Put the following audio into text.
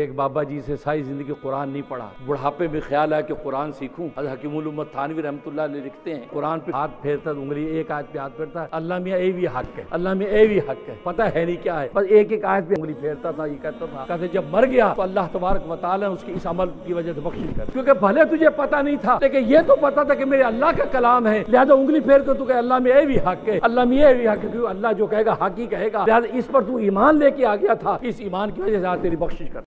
एक बाबा जी से सारी जिंदगी कुरान नहीं पढ़ा, बुढ़ापे में ख्याल आया कि कुरान सीखूं। अकीम थानवी रहमतुल्लाह अलैह लिखते हैं, कुरान पे हाथ फेरता तो उंगली एक आयत पे हाथ फेरता है, अल्लाह मियां ए भी हक है, अल्लाह मियां ए भी हक है, पता है नहीं क्या है, बस एक एक आयत पे उंगली फेरता था, ये करता था। कहते जब मर गया तो अल्लाह तबारक व तआला उसकी इस अमल की वजह से बख्शिश कर, क्योंकि भले तुझे पता नहीं था लेकिन ये तो पता था कि मेरे अल्लाह का कलाम है, लिहाजा उंगली फेर कर तू कहे अल्लाह मियां ए भी हक है, अल्लाह मियां ए भी हक है, क्योंकि अल्लाह जो कहेगा हक ही कहेगा। लिहाजा इस पर तू ईमान लेके आ गया था, इस ईमान की वजह से तेरी बख्शिश कर।